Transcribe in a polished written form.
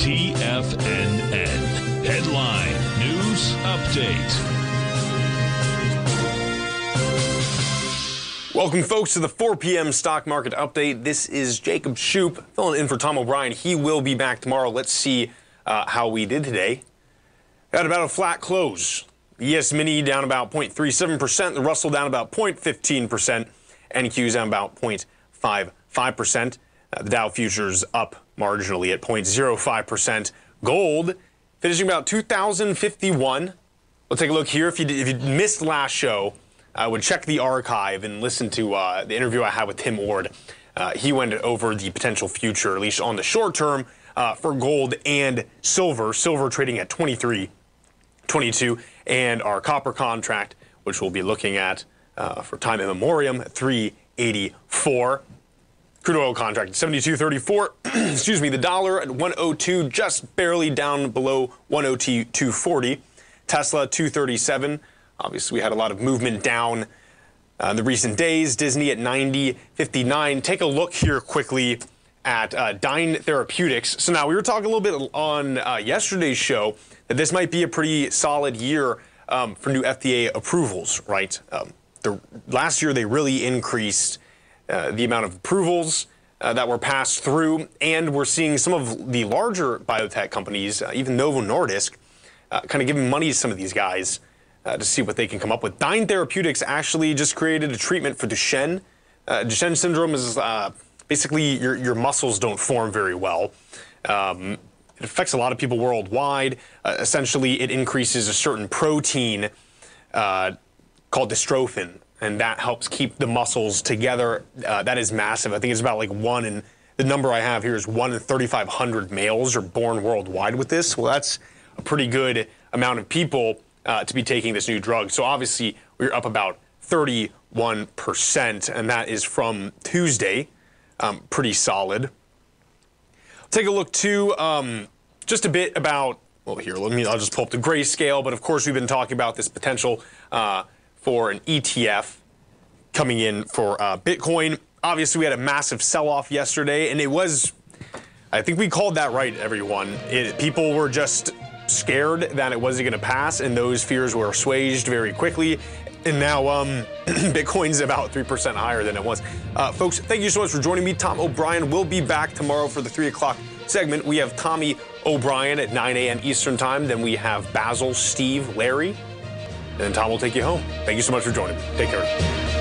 TFNN. Headline News Update. Welcome, folks, to the 4 p.m. Stock Market Update. This is Jacob Shoup filling in for Tom O'Brien. He will be back tomorrow. Let's see how we did today. Had about a flat close. The S&P down about 0.37%. The Russell down about 0.15%. NQ's down about 0.55%. The Dow futures up marginally at 0.05%. Gold finishing about 2,051. We'll take a look here. If you missed last show, I would check the archive and listen to the interview I had with Tim Ord. He went over the potential future, at least on the short term, for gold and silver. Silver trading at 23.22, and our copper contract, which we'll be looking at for time in memoriam, 3.84. Crude oil contract at 72.34. Excuse me. The dollar at 102, just barely down below 102.40. Tesla 237. Obviously, we had a lot of movement down in the recent days. Disney at 90.59. Take a look here quickly at Dyne Therapeutics. So now we were talking a little bit on yesterday's show that this might be a pretty solid year for new FDA approvals, right? Last year they really increased the amount of approvals that were passed through, and we're seeing some of the larger biotech companies, even Novo Nordisk, kind of giving money to some of these guys to see what they can come up with. Dyne Therapeutics actually just created a treatment for Duchenne. Duchenne syndrome is basically your muscles don't form very well. It affects a lot of people worldwide. Essentially, it increases a certain protein called dystrophin, and that helps keep the muscles together. That is massive. I think it's about like one in, the number I have here is 1 in 3,500 males are born worldwide with this. Well, that's a pretty good amount of people to be taking this new drug. So obviously we're up about 31%, and that is from Tuesday. Pretty solid. Take a look too, just a bit about, well here, I'll just pull up the grayscale, but of course we've been talking about this potential for an ETF coming in for Bitcoin. Obviously, we had a massive sell-off yesterday, and it was, I think we called that right, everyone. People were just scared that it wasn't going to pass, and those fears were assuaged very quickly. And now Bitcoin's about 3% higher than it was. Folks, thank you so much for joining me. Tom O'Brien will be back tomorrow for the 3 o'clock segment. We have Tommy O'Brien at 9 a.m. Eastern time. Then we have Basil Steve Larry. And then Tom will take you home. Thank you so much for joining me. Take care.